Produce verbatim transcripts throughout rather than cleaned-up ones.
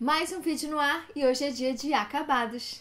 Mais um vídeo no ar e hoje é dia de acabados.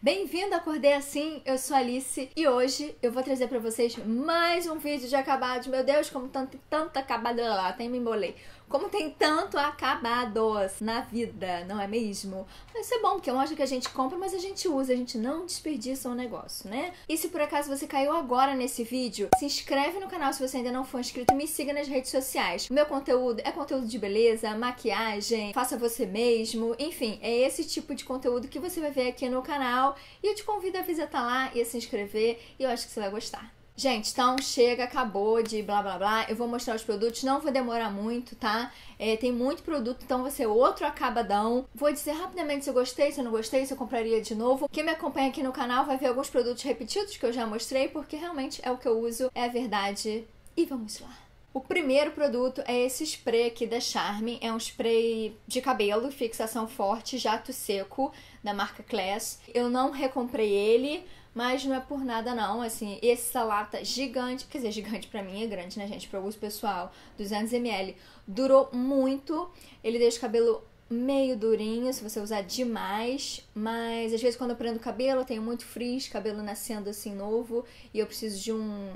Bem-vindo, acordei assim, eu sou a Alice e hoje eu vou trazer pra vocês mais um vídeo de acabados. Meu Deus, como tanto, tanto acabado, até me embolei. Como tem tanto acabados na vida, não é mesmo? Mas isso é bom, porque é um ódio que a gente compra, mas a gente usa, a gente não desperdiça um negócio, né? E se por acaso você caiu agora nesse vídeo, se inscreve no canal se você ainda não for inscrito e me siga nas redes sociais. O meu conteúdo é conteúdo de beleza, maquiagem, faça você mesmo, enfim, é esse tipo de conteúdo que você vai ver aqui no canal. E eu te convido a visitar lá e a se inscrever, e eu acho que você vai gostar. Gente, então chega, acabou de blá blá blá, eu vou mostrar os produtos, não vou demorar muito, tá? É, tem muito produto, então vai ser outro acabadão. Vou dizer rapidamente se eu gostei, se eu não gostei, se eu compraria de novo. Quem me acompanha aqui no canal vai ver alguns produtos repetidos que eu já mostrei, porque realmente é o que eu uso, é a verdade. E vamos lá! O primeiro produto é esse spray aqui da Charme, é um spray de cabelo, fixação forte, jato seco, da marca Klaess. Eu não recomprei ele, mas não é por nada não, assim, essa lata gigante, quer dizer, gigante pra mim é grande, né gente, pra uso pessoal, duzentos mililitros, durou muito, ele deixa o cabelo meio durinho, se você usar demais, mas às vezes quando eu prendo o cabelo, eu tenho muito frizz, cabelo nascendo assim novo, e eu preciso de um...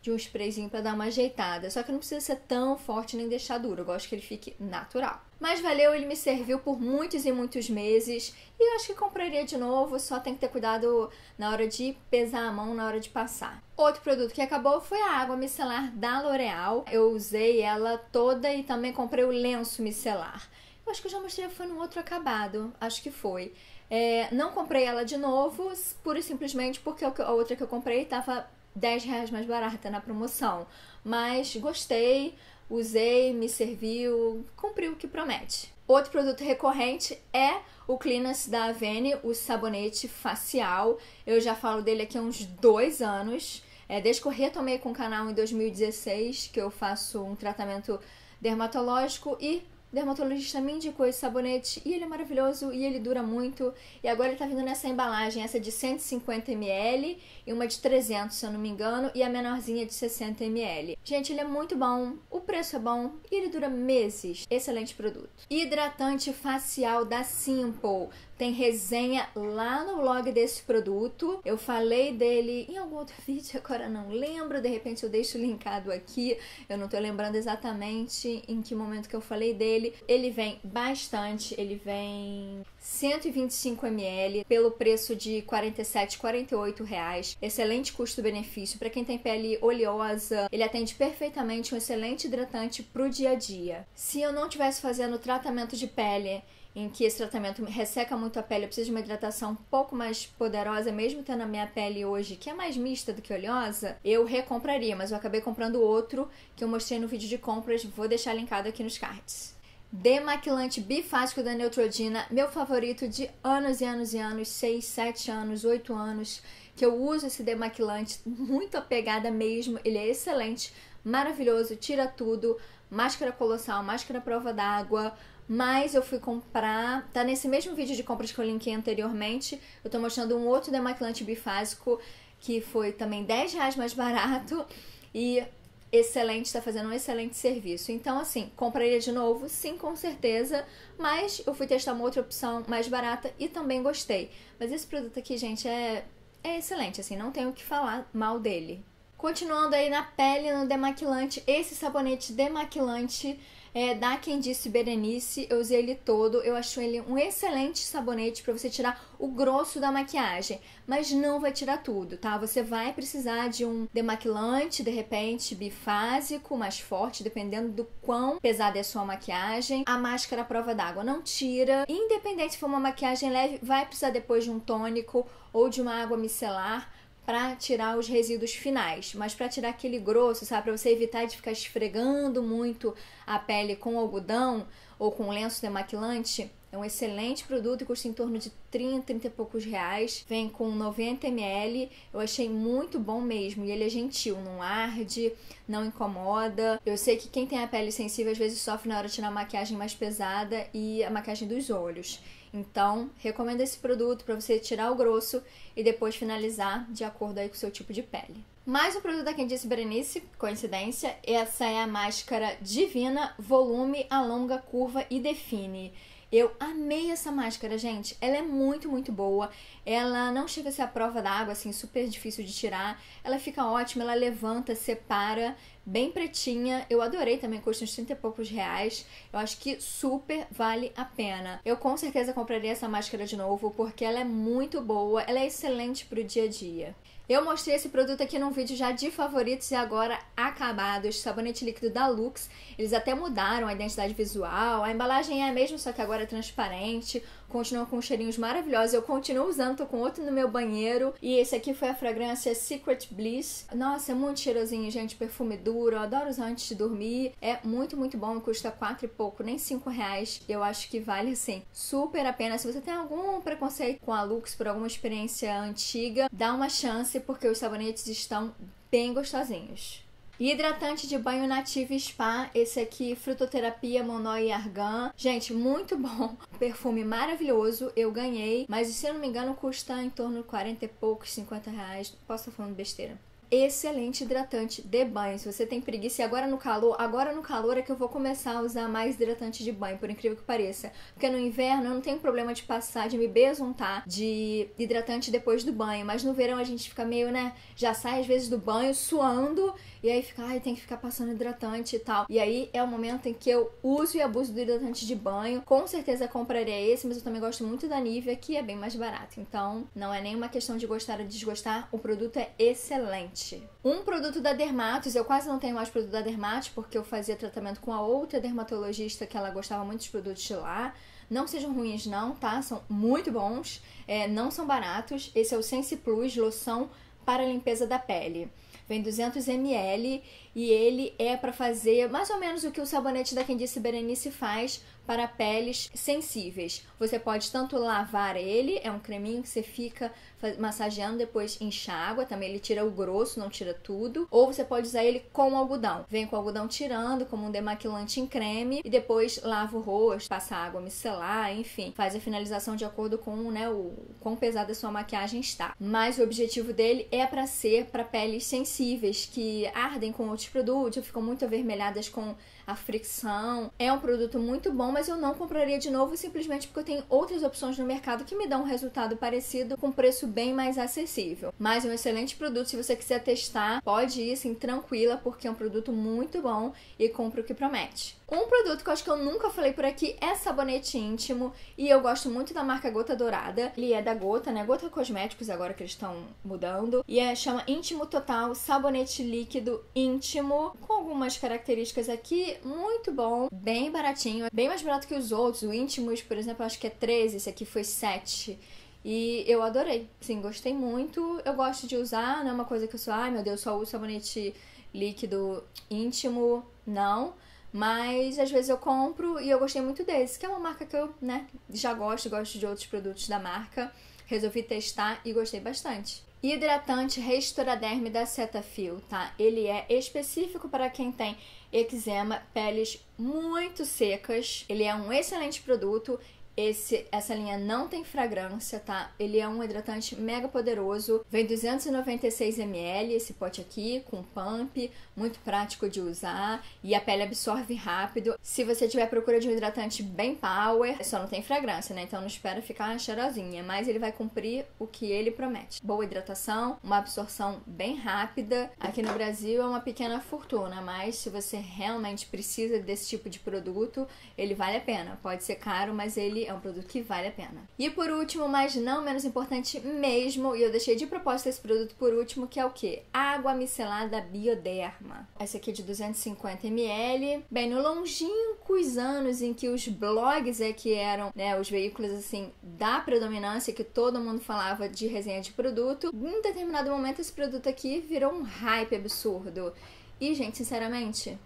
de um sprayzinho pra dar uma ajeitada. Só que não precisa ser tão forte nem deixar duro. Eu gosto que ele fique natural. Mas valeu, ele me serviu por muitos e muitos meses. E eu acho que compraria de novo. Só tem que ter cuidado na hora de pesar a mão, na hora de passar. Outro produto que acabou foi a água micelar da L'Oreal. Eu usei ela toda e também comprei o lenço micelar. Eu acho que eu já mostrei, foi no outro acabado. Acho que foi. É, não comprei ela de novo, pura e simplesmente porque a outra que eu comprei tava dez reais mais barata na promoção, mas gostei, usei, me serviu, cumpriu o que promete. Outro produto recorrente é o Cleanance da Avène, o sabonete facial. Eu já falo dele aqui há uns dois anos, é, desde que eu retomei com o canal em dois mil e dezesseis, que eu faço um tratamento dermatológico e o dermatologista me indicou esse sabonete e ele é maravilhoso e ele dura muito. E agora ele tá vindo nessa embalagem, essa de cento e cinquenta mililitros e uma de trezentos, se eu não me engano, e a menorzinha de sessenta mililitros. Gente, ele é muito bom, o preço é bom e ele dura meses. Excelente produto. Hidratante facial da Simple. Tem resenha lá no blog desse produto. Eu falei dele em algum outro vídeo, agora não lembro. De repente eu deixo linkado aqui. Eu não tô lembrando exatamente em que momento que eu falei dele. Ele vem bastante. Ele vem cento e vinte e cinco mililitros pelo preço de quarenta e sete reais, quarenta e oito reais. Excelente custo-benefício. Para quem tem pele oleosa, ele atende perfeitamente, um excelente hidratante pro dia a dia. Se eu não tivesse fazendo tratamento de pele, em que esse tratamento resseca muito a pele, eu preciso de uma hidratação um pouco mais poderosa, mesmo tendo a minha pele hoje, que é mais mista do que oleosa, eu recompraria, mas eu acabei comprando outro, que eu mostrei no vídeo de compras, vou deixar linkado aqui nos cards. Demaquilante bifásico da Neutrogena, meu favorito de anos e anos e anos, seis, sete anos, oito anos, que eu uso esse demaquilante, muito apegada mesmo, ele é excelente, maravilhoso, tira tudo, máscara colossal, máscara prova d'água. Mas eu fui comprar, tá nesse mesmo vídeo de compras que eu linkei anteriormente, eu tô mostrando um outro demaquilante bifásico, que foi também dez reais mais barato, e excelente, tá fazendo um excelente serviço. Então assim, compraria de novo? Sim, com certeza, mas eu fui testar uma outra opção mais barata e também gostei. Mas esse produto aqui, gente, é, é excelente, assim, não tenho o que falar mal dele. Continuando aí na pele, no demaquilante, esse sabonete demaquilante é da Quem Disse Berenice, eu usei ele todo, eu acho ele um excelente sabonete para você tirar o grosso da maquiagem, mas não vai tirar tudo, tá? Você vai precisar de um demaquilante, de repente, bifásico, mais forte, dependendo do quão pesada é a sua maquiagem. A máscara à prova d'água não tira, independente se for uma maquiagem leve, vai precisar depois de um tônico ou de uma água micelar, pra tirar os resíduos finais, mas pra tirar aquele grosso, sabe, pra você evitar de ficar esfregando muito a pele com algodão ou com lenço demaquilante, é um excelente produto e custa em torno de trinta, trinta e poucos reais, vem com noventa mililitros, eu achei muito bom mesmo, e ele é gentil, não arde, não incomoda. Eu sei que quem tem a pele sensível às vezes sofre na hora de tirar a maquiagem mais pesada e a maquiagem dos olhos. Então, recomendo esse produto para você tirar o grosso e depois finalizar de acordo aí com o seu tipo de pele. Mas o produto da Quem Disse Berenice, coincidência, essa é a máscara Divina Volume Alonga, Curva e Define. Eu amei essa máscara, gente. Ela é muito, muito boa. Ela não chega a ser a prova d'água, assim, super difícil de tirar. Ela fica ótima, ela levanta, separa, bem pretinha. Eu adorei também, custa uns trinta e poucos reais. Eu acho que super vale a pena. Eu com certeza compraria essa máscara de novo, porque ela é muito boa. Ela é excelente pro dia a dia. Eu mostrei esse produto aqui num vídeo já de favoritos e agora acabados, sabonete líquido da Lux. Eles até mudaram a identidade visual, a embalagem é a mesma, só que agora é transparente, continua com cheirinhos maravilhosos. Eu continuo usando, tô com outro no meu banheiro. E esse aqui foi a fragrância Secret Bliss. Nossa, é muito cheirosinho, gente, perfume duro, eu adoro usar antes de dormir. É muito, muito bom, custa quatro e pouco, nem cinco reais. Eu acho que vale, assim, super a pena. Se você tem algum preconceito com a Lux por alguma experiência antiga, dá uma chance, porque os sabonetes estão bem gostosinhos. Hidratante de banho Nativo Spa, esse aqui, frutoterapia, monói e argan. Gente, muito bom, perfume maravilhoso, eu ganhei, mas se eu não me engano custa em torno de quarenta e poucos, cinquenta reais, posso estar falando besteira. Excelente hidratante de banho. Se você tem preguiça e agora no calor, agora no calor é que eu vou começar a usar mais hidratante de banho, por incrível que pareça. Porque no inverno eu não tenho problema de passar, de me besuntar de hidratante depois do banho. Mas no verão a gente fica meio, né, já sai às vezes do banho suando e aí fica, ai, tem que ficar passando hidratante e tal. E aí é o momento em que eu uso e abuso do hidratante de banho. Com certeza compraria esse, mas eu também gosto muito da Nivea, que é bem mais barato. Então não é nenhuma questão de gostar ou desgostar, o produto é excelente. Um produto da Dermatos, eu quase não tenho mais produto da Dermatos, porque eu fazia tratamento com a outra dermatologista que ela gostava muito dos produtos de lá. Não sejam ruins não, tá? São muito bons, é, não são baratos. Esse é o Sensi Plus, loção para limpeza da pele. Vem duzentos mililitros e ele é para fazer mais ou menos o que o sabonete da Quem Disse Berenice faz para peles sensíveis. Você pode tanto lavar ele, é um creminho que você fica massageando, depois enxágua, também ele tira o grosso, não tira tudo. Ou você pode usar ele com algodão. Vem com o algodão tirando, como um demaquilante em creme, e depois lava o rosto, passa água micelar, enfim. Faz a finalização de acordo com, né, o quão pesada a sua maquiagem está. Mas o objetivo dele é para ser para peles sensíveis, que ardem com outros produtos, ou ficam muito avermelhadas com a fricção. É um produto muito bom, mas eu não compraria de novo simplesmente porque eu tenho outras opções no mercado que me dão um resultado parecido com preço bem mais acessível. Mas é um excelente produto, se você quiser testar, pode ir sim, tranquila, porque é um produto muito bom e compra o que promete. Um produto que eu acho que eu nunca falei por aqui é sabonete íntimo, e eu gosto muito da marca Gota Dourada. Ele é da Gota, né? Gota Cosméticos, agora que eles estão mudando. E é, chama Íntimo Total, sabonete líquido íntimo, com algumas características aqui, muito bom, bem baratinho, bem mais barato que os outros. O Intimus, por exemplo, eu acho que é treze reais, esse aqui foi sete reais. E eu adorei, sim, gostei muito. Eu gosto de usar, não é uma coisa que eu sou, ai meu Deus, só uso sabonete líquido íntimo, não. Mas às vezes eu compro e eu gostei muito desse, que é uma marca que eu, né, já gosto, gosto de outros produtos da marca. Resolvi testar e gostei bastante. Hidratante Restoraderme da Cetaphil, tá? Ele é específico para quem tem eczema, peles muito secas. Ele é um excelente produto. Esse, essa linha não tem fragrância, tá? Ele é um hidratante mega poderoso. Vem duzentos e noventa e seis mililitros esse pote aqui, com pump. Muito prático de usar e a pele absorve rápido. Se você tiver procura de um hidratante bem power, só não tem fragrância, né? Então não espera ficar cheirosinha, mas ele vai cumprir o que ele promete. Boa hidratação, uma absorção bem rápida. Aqui no Brasil é uma pequena fortuna, mas se você realmente precisa desse tipo de produto, ele vale a pena. Pode ser caro, mas ele é um produto que vale a pena. E por último, mas não menos importante mesmo, e eu deixei de propósito esse produto por último, que é o que? Água micelar da Bioderma. Essa aqui é de duzentos e cinquenta mililitros. Bem, no longínquos anos em que os blogs é que eram, né, os veículos assim da predominância, que todo mundo falava de resenha de produto, em determinado momento esse produto aqui virou um hype absurdo. E, gente, sinceramente,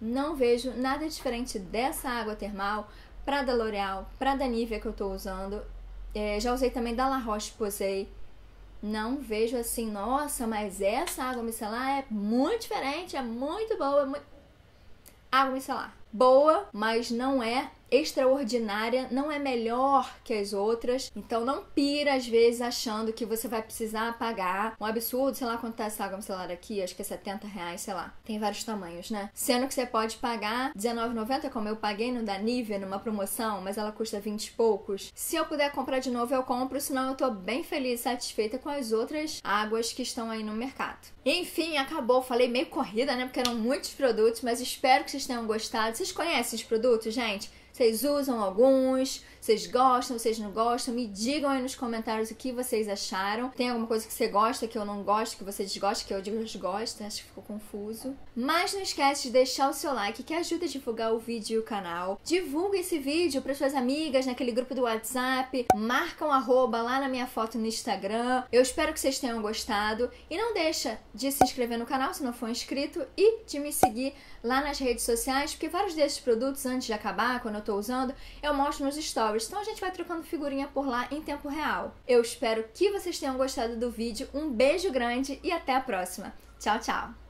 não vejo nada diferente dessa água termal pra da L'Oreal, pra da Nivea, que eu tô usando. É, já usei também da La Roche, posei. Não vejo assim, nossa, mas essa água micelar é muito diferente, é muito boa. É muito... Água micelar. boa, mas não é extraordinária, não é melhor que as outras, então não pira às vezes achando que você vai precisar pagar um absurdo, sei lá quanto tá essa água micelar aqui, acho que é setenta reais, sei lá, tem vários tamanhos, né? Sendo que você pode pagar dezenove reais e noventa centavos, como eu paguei no da Nivea numa promoção, mas ela custa vinte e poucos. Se eu puder comprar de novo, eu compro, senão eu tô bem feliz e satisfeita com as outras águas que estão aí no mercado. Enfim, acabou, falei meio corrida, né? Porque eram muitos produtos, mas espero que vocês tenham gostado. Vocês conhecem os produtos, gente? Vocês usam alguns? Vocês gostam? Vocês não gostam? Me digam aí nos comentários o que vocês acharam. Tem alguma coisa que você gosta, que eu não gosto, que você desgosta, que eu desgosto? Acho que ficou confuso. Mas não esquece de deixar o seu like, que ajuda a divulgar o vídeo e o canal. Divulga esse vídeo para suas amigas, naquele grupo do WhatsApp. Marca um arroba lá na minha foto no Instagram. Eu espero que vocês tenham gostado. E não deixa de se inscrever no canal, se não for inscrito. E de me seguir lá nas redes sociais, porque vários desses produtos, antes de acabar, quando eu tô usando, eu mostro nos stories. Então a gente vai trocando figurinha por lá em tempo real. Eu espero que vocês tenham gostado do vídeo. Um beijo grande e até a próxima. Tchau, tchau!